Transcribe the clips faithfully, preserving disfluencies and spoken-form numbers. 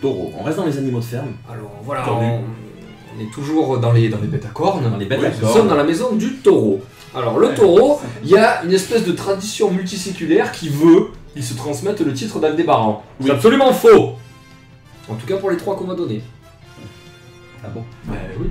taureau. On reste dans les animaux de ferme. Alors voilà, on, on est toujours dans les, dans les bêtes à cornes. Dans les bêtes oui, à cornes. Nous sommes dans la maison du taureau. Alors le taureau, il y a une espèce de tradition multiséculaire qui veut qu'ils se transmettent le titre d'Aldébaran. Oui. C'est absolument faux. En tout cas pour les trois qu'on m'a donné. Ah bon? Bah oui.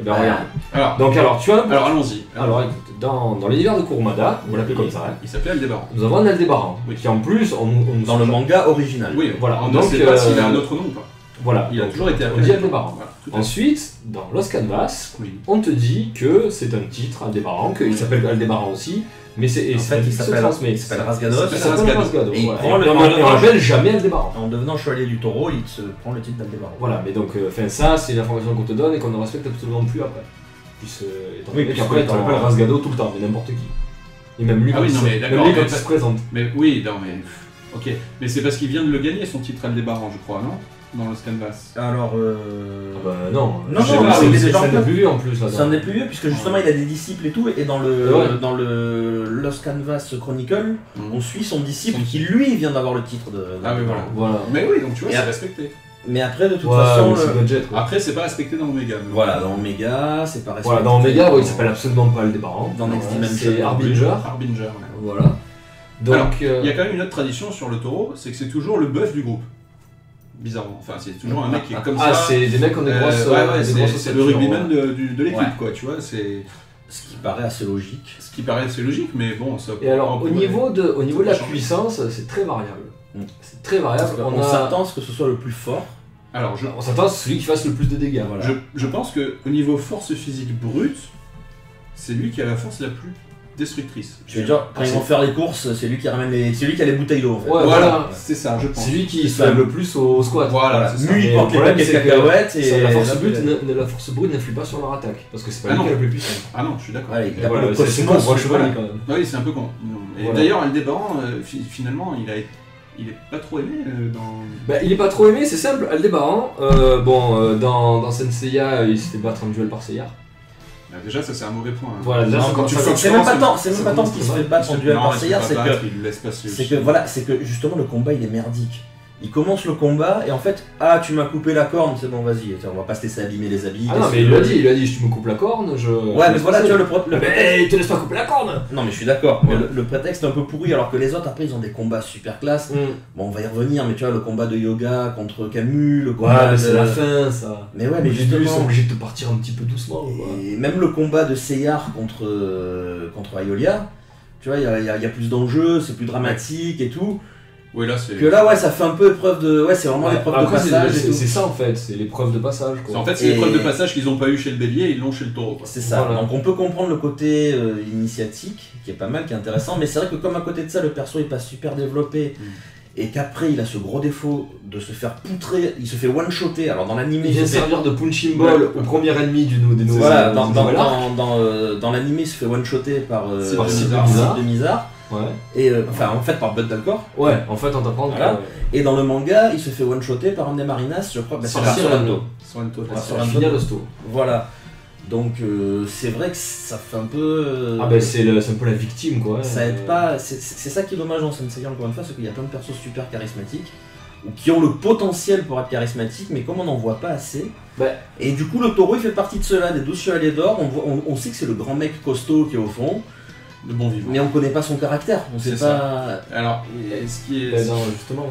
Eh ben regarde. Alors, donc alors tu as. Alors allons-y. Alors écoute, dans, dans l'univers de Kurumada, on l'appelait comme ça. Hein, il s'appelait Aldébaran. Nous avons un Aldébaran, oui. Qui en plus, on, on, dans le manga original. Oui. Voilà. On donc ne sait pas euh, s'il a un autre nom ou pas. Voilà. Il a donc, toujours été appelé. On dit Aldébaran. Voilà, ensuite, dans Lost Canvas, oui. On te dit que c'est un titre Aldébaran, qu'il s'appelle Aldébaran aussi, mais c'est en fait il s'appelle Rasgado. Il s'appelle Rasgado. Et on l'appelle jamais Aldébaran. En devenant chevalier du taureau, il se prend le titre d'Aldébaran. Voilà, mais donc, enfin ça, c'est l'information qu'on te donne et qu'on ne respecte absolument plus après. Oui, puisqu'après, on l'appelle Rasgado tout le temps, mais n'importe qui. Et même lui quand il se présente. Mais oui, non mais, ok, mais c'est parce qu'il vient de le gagner son titre Aldébaran, je crois, non? Dans le canvas. Alors euh... Ah bah non, non, non c'est un des plus vieux en plus. C'est un des plus vieux puisque justement il a des disciples et tout, et dans le, ouais. Dans le Lost Canvas Chronicle, mmh. On suit son disciple son... qui lui vient d'avoir le titre de... Ah mais voilà. Voilà. Mais oui, donc tu vois, c'est respecté. Mais après de toute ouais, façon, le... budget, ouais. Après c'est pas respecté dans Omega. Voilà, dans Omega, c'est pas respecté. Voilà, dans Omega, ouais, il s'appelle absolument pas Aldébaran. Dans Next Dimension, c'est Harbinger. Harbinger, ouais. Voilà. Donc il euh... y a quand même une autre tradition sur le taureau, c'est que c'est toujours le bœuf du groupe. Bizarrement, enfin c'est toujours un mec qui est comme ah, ça. Ah c'est des mecs qui ont des grosses... Euh, ouais, ouais, c'est le rugbyman de, de, de l'équipe ouais. Quoi, tu vois, c'est... Ce qui paraît assez logique. Ce qui paraît assez logique, mais bon, ça... Et alors, au niveau, de, au niveau de la changer. Puissance, c'est très variable. Mm. C'est très variable. On, on a... s'attend à ce que ce soit le plus fort. Alors, je... On s'attend à celui qui fasse le plus de dégâts, voilà. Je, je pense qu'au niveau force physique brute, c'est lui qui a la force la plus... destructrice. Je veux dire, quand ils vont faire les courses, c'est lui qui ramène les... C'est lui qui a les bouteilles d'eau en fait. Ouais, voilà, c'est ça, je pense. C'est lui qui se lève le plus au squat. Voilà, c'est ça. Lui, il porte les paquets de cacahuètes et... La force brute n'influe pas sur leur attaque, parce que c'est pas lui qui est le plus puissant. Ah non, je suis d'accord. C'est con, on voit chevalier quand même. Oui, c'est un peu con. Et d'ailleurs, Aldébaran, finalement, il a... Il est pas trop aimé euh, dans... Bah, il est pas trop aimé, c'est simple, Aldébaran, bon, dans Senseiya, il s'était battre en duel par Seyar. Bah déjà ça c'est un mauvais point. Hein. Voilà, déjà, non, quand tu c'est même pas tant, c'est même pas tant qu'il se fait battre en duel par Seyar, c'est que c'est que voilà, c'est que justement le combat il est merdique. Il commence le combat et en fait ah tu m'as coupé la corne, c'est bon vas-y, on va pas se laisser abîmer les habits. Ah non mais il l'a dit, il a dit tu me coupes la corne, je... Ouais mais voilà tu vois le problème. Mais il te laisse pas couper la corne. Non mais je suis d'accord, le prétexte est un peu pourri alors que les autres après ils ont des combats super classe. Bon on va y revenir mais tu vois le combat de yoga contre Camus, le combat... Ouais c'est la fin ça. Mais ouais mais justement... Ils sont obligés de partir un petit peu doucement. Et même le combat de Seyar contre Ayolia, tu vois il y a plus d'enjeux, c'est plus dramatique et tout. Oui, là, que là, ouais, ça fait un peu épreuve de. Ouais, c'est vraiment ouais, l'épreuve de passage. C'est ça en fait, c'est l'épreuve de passage. Quoi. En fait, c'est et... l'épreuve de passage qu'ils n'ont pas eu chez le bélier, ils l'ont chez le taureau. C'est ça, voilà. Donc on peut comprendre le côté euh, initiatique qui est pas mal, qui est intéressant, mais c'est vrai que comme à côté de ça, le perso il passe super développé mm. Et qu'après il a ce gros défaut de se faire poutrer, il se fait one-shotter. Alors dans l'anime, il vient se fait... servir de punching ball ouais. Au premier ennemi du nouveau. Voilà, dans, dans, dans, dans, euh, dans l'anime, il se fait one-shotter par euh, le site de Mizar. Ouais. Et euh, enfin en fait par Buddha Alcor. Ouais, en fait on t'apprend voilà. Ouais. Et dans le manga, il se fait one-shotter par un des Marinas, je crois, bah, c'est par Solento. Solento, Solento. Voilà. Donc euh, c'est vrai que ça fait un peu... Euh, ah ben bah, c'est un peu la victime quoi. Ça aide euh... pas, c'est ça qui est dommage en Senseiya encore une fois, c'est qu'il y a plein de persos super charismatiques, ou qui ont le potentiel pour être charismatiques, mais comme on n'en voit pas assez... Bah. Et du coup le taureau il fait partie de cela, des douze chevaliers d'or, on, on, on sait que c'est le grand mec costaud qui est au fond, de bon vivant. Mais on connaît pas son caractère, on sait pas... Ça. Alors, ce qui est... Bah non, justement...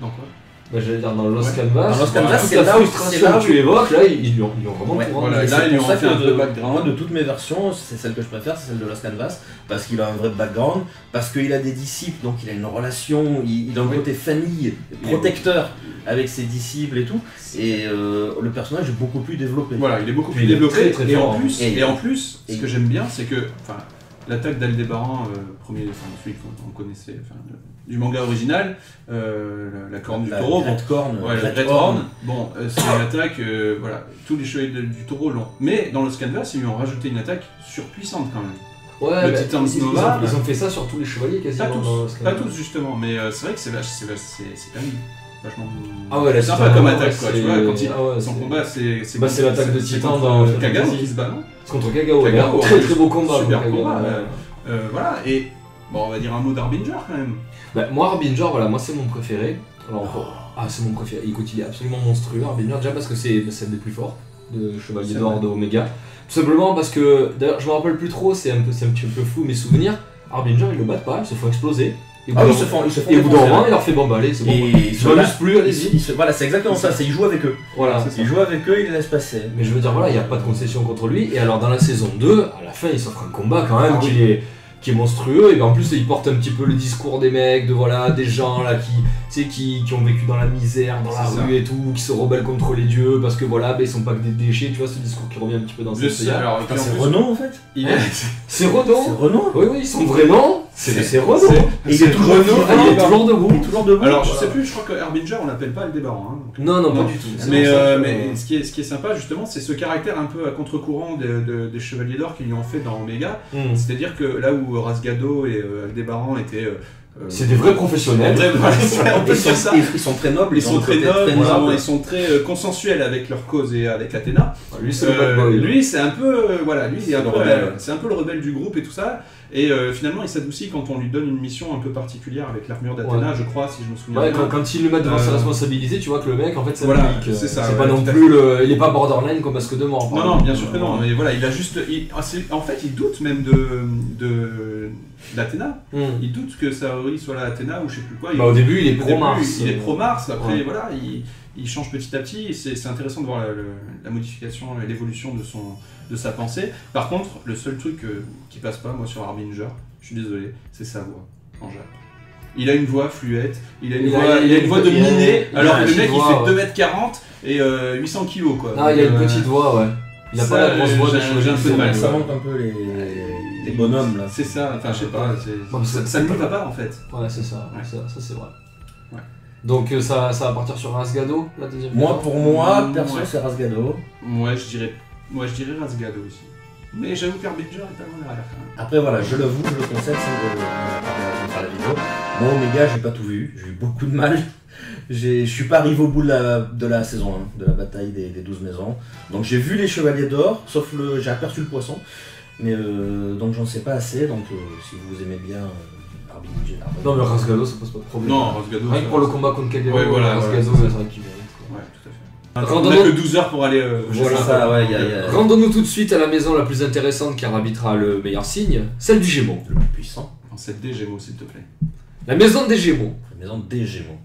Dans quoi? Bah j'allais dire dans Lost Canvas. Ouais. Dans Lost Canvas, c'est la frustration que tu évoques, là, ils lui ont vraiment... Ouais. Voilà, là, là ils lui ont fait un de, background. Moi, de toutes mes versions, c'est celle que je préfère, c'est celle de Lost Canvas, parce qu'il a un vrai background, parce qu'il a des disciples, donc il a une relation, il, il a un oui. Côté famille, protecteur. Avec ses disciples et tout, et euh, le personnage est beaucoup plus développé. Voilà, il est beaucoup plus il développé, très, très et, en plus, et, et en plus, ce que j'aime bien, c'est que... L'attaque d'Aldébaran, euh, premier, enfin celui qu'on connaissait, enfin, le, du manga original, euh, la, la corne la, du taureau. La Red Corn. Ouais, la Red Corn. Bon, euh, c'est une attaque, euh, voilà, tous les chevaliers de, du taureau l'ont. Mais dans Lost Canvas, ils lui ont rajouté une attaque surpuissante quand même. Ouais, le bah, Titan ils, Nova, ils ont fait ça sur tous les chevaliers quasiment. Pas tous, pas tous justement, mais euh, c'est vrai que c'est vache, c'est quand même vachement. Ah ouais, c'est sympa comme attaque quoi, tu vois, quand il, ah ouais, son combat c'est. Bah c'est l'attaque de Titan dans Kagaho qui se bat, non ? Contre Kagaho, Kagaho très très beau combat. Super Kagaho, combat, ouais. euh, voilà, et bon, on va dire un mot d'Harbinger quand même. Bah, moi Harbinger, voilà, moi c'est mon préféré. Alors, oh. Ah, c'est mon préféré. Écoute, il est absolument monstrueux. Harbinger, déjà parce que c'est un des plus forts de Chevalier d'Or de Omega. Tout simplement parce que, d'ailleurs, je me rappelle plus trop, c'est un, un petit peu flou mes souvenirs. Harbinger, ils le battent pas, ils se font exploser. Et ah, ils se font, ils se font et au bout d'un moment, il leur fait bon, bah allez, c'est bon. Et ils se voilà, plus, allez-y. Se... Voilà, c'est exactement ça, c'est ils jouent avec eux. Voilà. Ils jouent avec eux, ils les laissent passer. Mais je veux dire, voilà, il n'y a pas de concession contre lui. Et alors, dans la saison deux, à la fin, il s'offre un combat quand même ah, qui, oui. est, qui est monstrueux. Et bien, en plus, il porte un petit peu le discours des mecs, de voilà, des gens là qui, tu sais, qui, qui ont vécu dans la misère, dans la rue ça. et tout, qui se rebellent contre les dieux parce que voilà, ben, ils sont pas que des déchets. Tu vois, ce discours qui revient un petit peu dans cette série. C'est Renaud en fait. C'est Renaud. C'est Renaud. Oui, oui, ils sont vraiment. C'est Renaud. Et il est toujours debout. Alors je sais plus, je crois que Harbinger on l'appelle pas Aldébaran. Hein, non, non, non, pas du tout. Mais, euh, mais ce, qui est, ce qui est sympa justement, c'est ce caractère un peu à contre-courant des, des, des Chevaliers d'Or qu'ils ont fait dans Omega. Mm. C'est-à-dire que là où Rasgado et euh, Aldébaran étaient. Euh, c'est des vrais professionnels. Des vrais professionnels. Ils, sont, ça. ils sont très nobles, ils sont très nobles, voilà, ils sont très euh, consensuels avec leur cause et avec Athéna. Enfin, lui, c'est euh, un peu, euh, voilà, lui, c'est un, euh, un peu le rebelle du groupe et tout ça. Et euh, finalement, il s'adoucit quand on lui donne une mission un peu particulière avec l'armure d'Athéna, ouais. je crois, si je me souviens ouais, bien. Quand, quand il le met devant euh... sa responsabilité, tu vois que le mec, en fait, voilà, c'est ça. C'est ouais, pas non plus, le... il est pas borderline comme parce que demain. Non, non, bien sûr que non. Mais voilà, il a juste, en fait, il doute même de. d'Athéna, mm. il doute que Saori soit là Athéna ou je sais plus quoi. Il, bah, au début il est pro-Mars. Il est pro-Mars, après ouais. voilà, il, il change petit à petit, c'est intéressant de voir la, la, la modification, l'évolution de, de sa pensée. Par contre, le seul truc euh, qui passe pas, moi sur Harbinger, je suis désolé, c'est sa voix en jap. Il a une voix fluette, il a une, il voix, a, il a une voix de miné, alors que le mec voix, il fait ouais. deux mètres quarante et euh, huit cents kilos quoi. Non, il euh, a une petite voix, ouais. Il a ça, pas la grosse voix de Chevalier. Ça monte un peu les... les bonhommes là. C'est ça, enfin je sais pas, bon, ça ne lui va pas en fait. Ouais c'est ça, ouais. ça, ça c'est vrai. Ouais. Donc euh, ça, ça va partir sur Rasgado la deuxième Moi pour moi, perso ouais. c'est Rasgado. Moi ouais, je dirais moi je dirais Rasgado aussi. Mais j'avoue qu'Arbinger est tellement derrière quand même. Après voilà, je l'avoue, je le conseille sans faire la vidéo. Moi Omega j'ai pas tout vu, j'ai eu beaucoup de mal. Je suis pas arrivé au bout de la, de la saison un, de la bataille des, des douze maisons. Donc j'ai vu les Chevaliers d'Or, sauf le j'ai aperçu le poisson. Mais euh, donc j'en sais pas assez, donc euh, si vous aimez bien euh, Harbinger... Non mais Rasgado ça pose pas de problème. Non, Rasgado... Rien que pour le combat contre Kagaho, ouais, voilà, Rasgado ouais, c'est vrai qu'il mérite quoi. Ouais, tout à fait. On n'a que douze heures pour aller... Euh, voilà, ça, ouais, y a, y a... Rendons-nous tout de suite à la maison la plus intéressante qui arbitrera le meilleur signe, celle du Gémeaux. Le plus puissant. En sept D Gémeaux s'il te plaît. La maison des Gémeaux. La maison des Gémeaux.